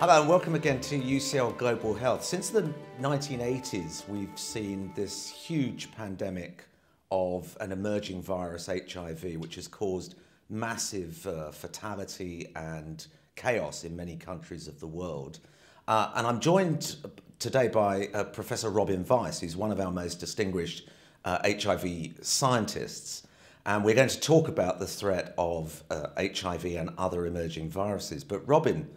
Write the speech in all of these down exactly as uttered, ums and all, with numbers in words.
Hello and welcome again to U C L Global Health. Since the nineteen eighties, we've seen this huge pandemic of an emerging virus, H I V, which has caused massive uh, fatality and chaos in many countries of the world. Uh, and I'm joined today by uh, Professor Robin Weiss, who's one of our most distinguished uh, H I V scientists. And we're going to talk about the threat of uh, H I V and other emerging viruses. But Robin,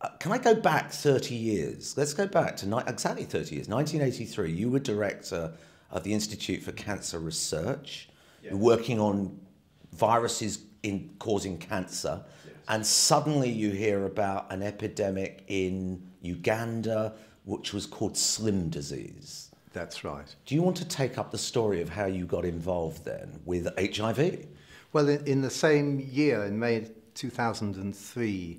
uh, can I go back thirty years? Let's go back to exactly thirty years, nineteen eighty-three. You were director of the Institute for Cancer Research. Yes. You're working on viruses in causing cancer. Yes. And suddenly you hear about an epidemic in Uganda, which was called Slim disease. That's right. Do you want to take up the story of how you got involved then with H I V? Well, in, in the same year, in May two thousand three,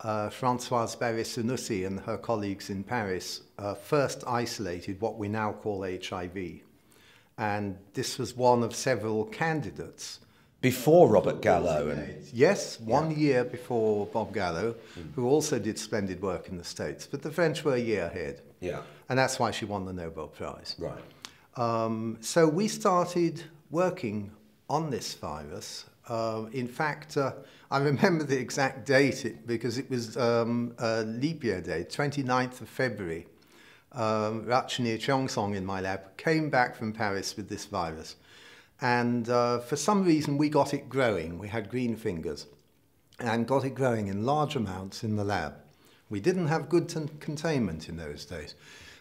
uh, Françoise Barré-Sinoussi and her colleagues in Paris uh, first isolated what we now call H I V. And this was one of several candidates. Before Robert Gallo. And... Yes, one yeah. year before Bob Gallo, mm. who also did splendid work in the States. But the French were a year ahead. Yeah. And that's why she won the Nobel Prize. Right. Um, so we started working on this virus. Uh, in fact, uh, I remember the exact date it, because it was um, uh, leap year day, twenty-ninth of February. Um, Ratchanee Chongsong in my lab came back from Paris with this virus. And uh, for some reason, we got it growing. We had green fingers and got it growing in large amounts in the lab. We didn't have good containment in those days.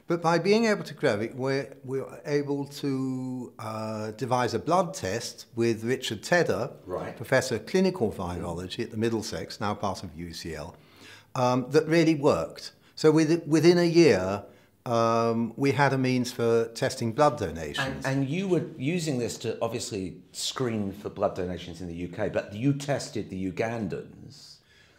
But by being able to grow it, we're, we're able to uh, devise a blood test with Richard Tedder, right. Professor of Clinical Virology at the Middlesex, now part of U C L, um, that really worked. So with, within a year, um, we had a means for testing blood donations. And, and you were using this to obviously screen for blood donations in the U K, but you tested the Ugandans.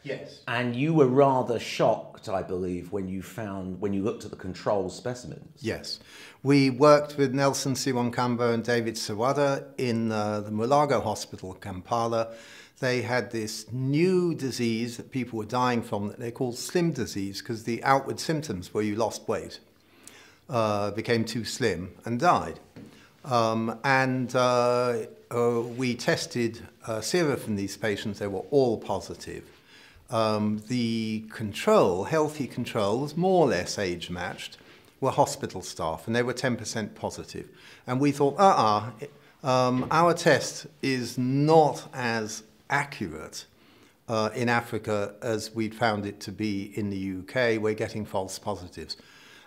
Yes. And you were rather shocked, I believe, when you found, when you looked at the control specimens. Yes. We worked with Nelson Siwankambo and David Sawada in uh, the Mulago Hospital Kampala. They had this new disease that people were dying from that they called slim disease because the outward symptoms were you lost weight, uh, became too slim and died. Um, and uh, uh, we tested uh, sera from these patients. They were all positive. Um, the control, healthy controls, more or less age-matched, were hospital staff, and they were ten percent positive. And we thought, uh-uh, um, our test is not as accurate uh, in Africa as we'd found it to be in the U K. We're getting false positives.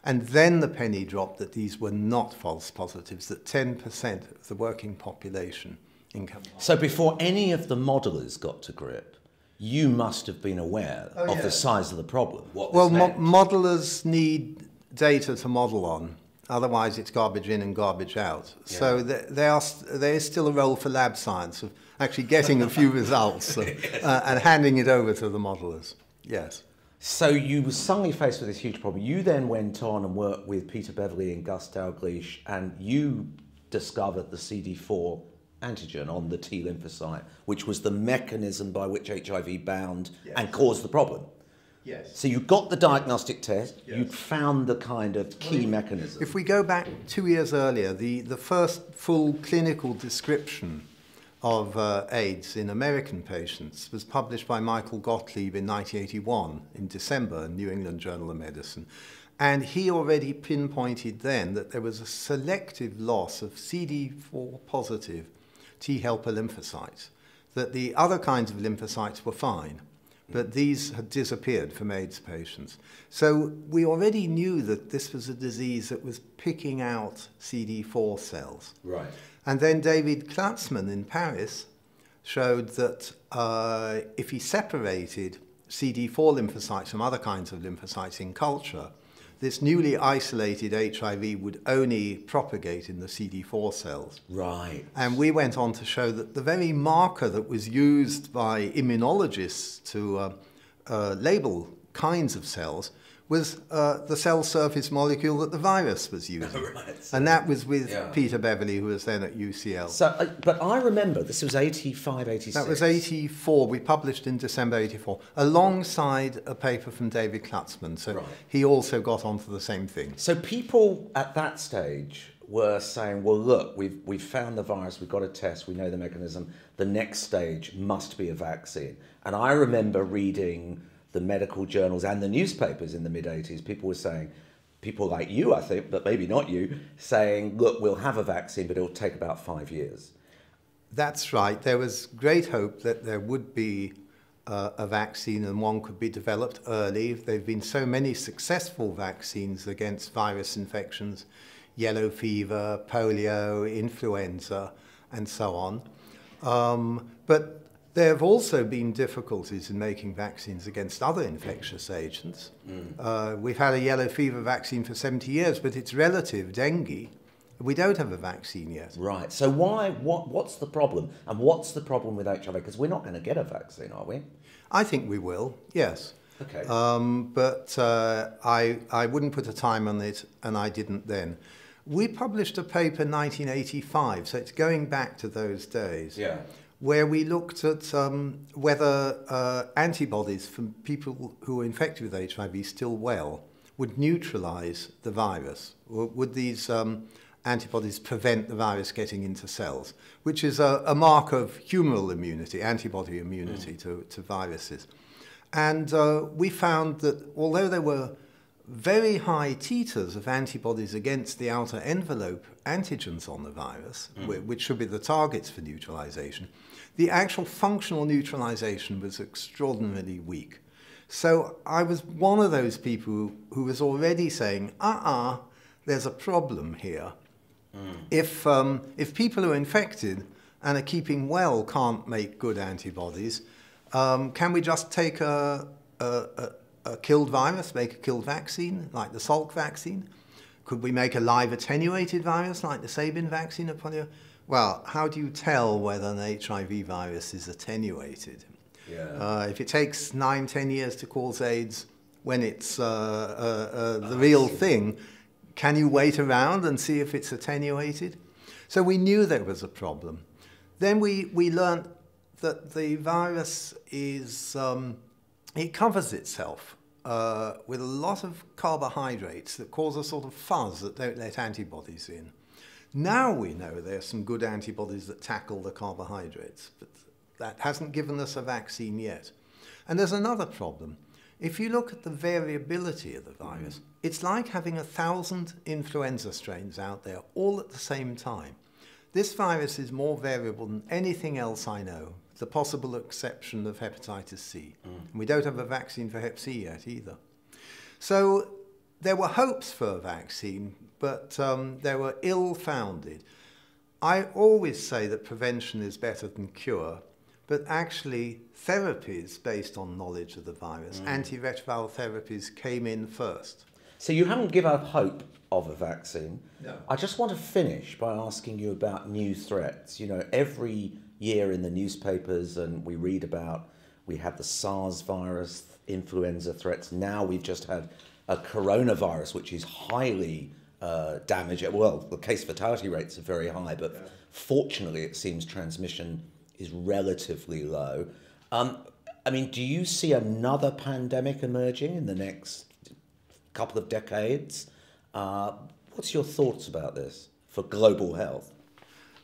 And then the penny dropped that these were not false positives, that ten percent of the working population income. So before any of the modelers got to grip, you must have been aware oh, of yeah. the size of the problem. What well, mo modelers need data to model on. Otherwise, it's garbage in and garbage out. Yeah. So th they are st there is still a role for lab science of actually getting a few results and, yes. uh, and handing it over to the modelers. Yes. So you were suddenly faced with this huge problem. You then went on and worked with Peter Beverley and Gus Dalgleish, and you discovered the C D four antigen on the T lymphocyte, which was the mechanism by which H I V bound yes. and caused the problem. Yes. So you got the diagnostic test, yes. you found the kind of key well, if, mechanism. If we go back two years earlier, the, the first full clinical description of uh, AIDS in American patients was published by Michael Gottlieb in nineteen eighty-one, in December, in New England Journal of Medicine. And he already pinpointed then that there was a selective loss of C D four positive T helper lymphocytes, that the other kinds of lymphocytes were fine, but these had disappeared from AIDS patients. So we already knew that this was a disease that was picking out C D four cells. Right. And then David Klatsman in Paris showed that uh, if he separated C D four lymphocytes from other kinds of lymphocytes in culture, this newly isolated H I V would only propagate in the C D four cells. Right. And we went on to show that the very marker that was used by immunologists to uh, uh, label kinds of cells was uh, the cell surface molecule that the virus was using. Right. And that was with yeah. Peter Beverley, who was then at U C L. So, uh, but I remember this was eighty-five, eighty-six. That was eighty-four. We published in December eighty-four, alongside a paper from David Klatsman. So right. he also got onto the same thing. So people at that stage were saying, well, look, we've, we've found the virus, we've got a test, we know the mechanism, the next stage must be a vaccine. And I remember reading the medical journals and the newspapers in the mid eighties, people were saying, people like you, I think, but maybe not you, saying, look, we'll have a vaccine, but it'll take about five years. That's right. There was great hope that there would be uh, a vaccine and one could be developed early. There have been so many successful vaccines against virus infections, yellow fever, polio, influenza, and so on. Um, but there have also been difficulties in making vaccines against other infectious agents. Mm. Uh, we've had a yellow fever vaccine for seventy years, but its relative, dengue, we don't have a vaccine yet. Right. So why? What? What's the problem? And what's the problem with H I V? Because we're not going to get a vaccine, are we? I think we will. Yes. Okay. Um, but uh, I I wouldn't put a time on it, and I didn't then. We published a paper in nineteen eighty-five, so it's going back to those days. Yeah. Where we looked at um, whether uh, antibodies from people who were infected with H I V still well would neutralize the virus. Or would these um, antibodies prevent the virus getting into cells, which is a, a mark of humoral immunity, antibody immunity mm. to, to viruses. And uh, we found that although there were very high titers of antibodies against the outer envelope antigens on the virus, mm. which should be the targets for neutralization, the actual functional neutralization was extraordinarily weak. So I was one of those people who, who was already saying, uh-uh, there's a problem here. Mm. If, um, if people who are infected and are keeping well can't make good antibodies, um, can we just take a... a, a A killed virus, make a killed vaccine, like the Salk vaccine? Could we make a live attenuated virus, like the Sabin vaccine of polio? Well, how do you tell whether an H I V virus is attenuated? Yeah. Uh, if it takes nine, ten years to cause AIDS when it's uh, uh, uh, the real thing, can you wait around and see if it's attenuated? So we knew there was a problem. Then we, we learned that the virus is, um, it covers itself Uh, with a lot of carbohydrates that cause a sort of fuzz that don't let antibodies in. Now we know there's some good antibodies that tackle the carbohydrates, but that hasn't given us a vaccine yet. And there's another problem. If you look at the variability of the virus, it's like having a thousand influenza strains out there all at the same time. This virus is more variable than anything else I know, the possible exception of hepatitis C. Mm. And we don't have a vaccine for hep C yet either. So there were hopes for a vaccine, but um, they were ill-founded. I always say that prevention is better than cure, but actually therapies based on knowledge of the virus, mm. antiretroviral therapies came in first. So you haven't given up hope of a vaccine. No. I just want to finish by asking you about new threats. You know, every year in the newspapers and we read about, we had the SARS virus, influenza threats. Now we've just had a coronavirus, which is highly uh, damaging. Well, the case fatality rates are very high, but yeah. fortunately it seems transmission is relatively low. Um, I mean, do you see another pandemic emerging in the next couple of decades? Uh, what's your thoughts about this for global health?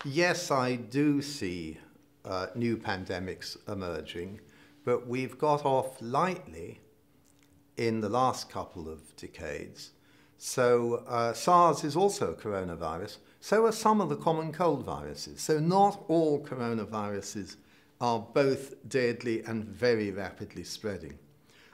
Yes, I do see uh, new pandemics emerging, but we've got off lightly in the last couple of decades. So uh, SARS is also a coronavirus. So are some of the common cold viruses. So not all coronaviruses are both deadly and very rapidly spreading.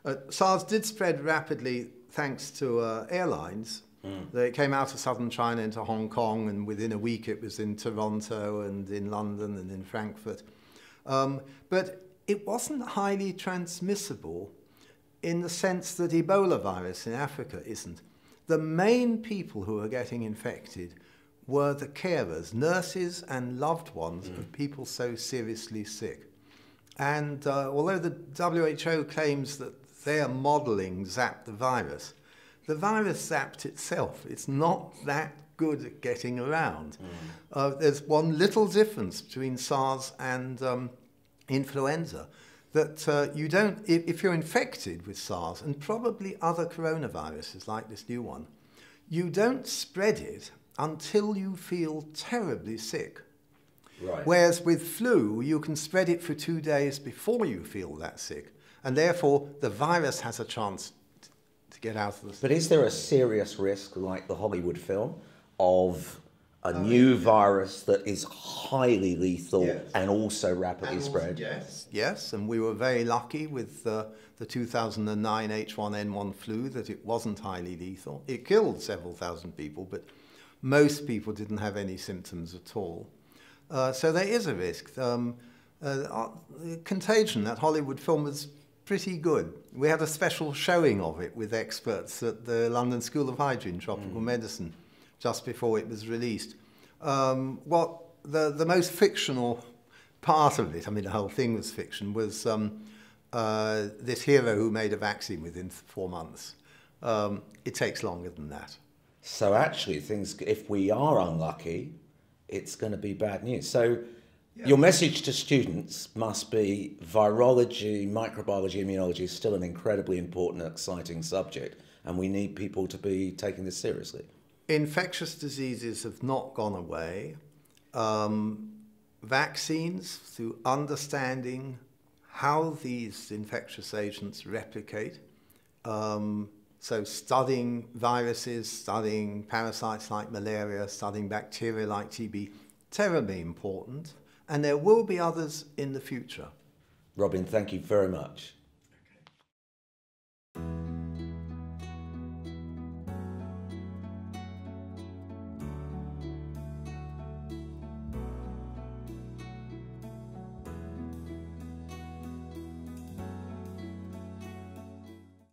Uh, SARS did spread rapidly thanks to uh, airlines. Mm. It came out of southern China into Hong Kong, and within a week it was in Toronto and in London and in Frankfurt. Um, but it wasn't highly transmissible in the sense that Ebola virus in Africa isn't. The main people who were getting infected were the carers, nurses and loved ones mm. of people so seriously sick. And uh, although the W H O claims that their modelling zapped the virus, the virus zapped itself. It's not that good at getting around. Mm. Uh, there's one little difference between SARS and um, influenza, that uh, you don't, if, if you're infected with SARS and probably other coronaviruses like this new one, you don't spread it until you feel terribly sick. Right. Whereas with flu, you can spread it for two days before you feel that sick, and therefore the virus has a chance to get out of the... But is there a serious risk, like the Hollywood film, of a um, new virus that is highly lethal, yes, and also rapidly and spread? Yes, yes, and we were very lucky with uh, the two thousand nine H one N one flu that it wasn't highly lethal. It killed several thousand people, but most people didn't have any symptoms at all. Uh, so there is a risk. Um, uh, Contagion, that Hollywood film, was pretty good. We had a special showing of it with experts at the London School of Hygiene, Tropical mm. Medicine, just before it was released. Um, what the, the most fictional part of it, I mean the whole thing was fiction, was um, uh, this hero who made a vaccine within four months. Um, it takes longer than that. So actually, things, if we are unlucky, it's going to be bad news. So yeah, your message to students must be virology, microbiology, immunology is still an incredibly important and exciting subject, and we need people to be taking this seriously. Infectious diseases have not gone away. Um, vaccines, through understanding how these infectious agents replicate, um, so studying viruses, studying parasites like malaria, studying bacteria like T B, terribly important. And there will be others in the future. Robin, thank you very much.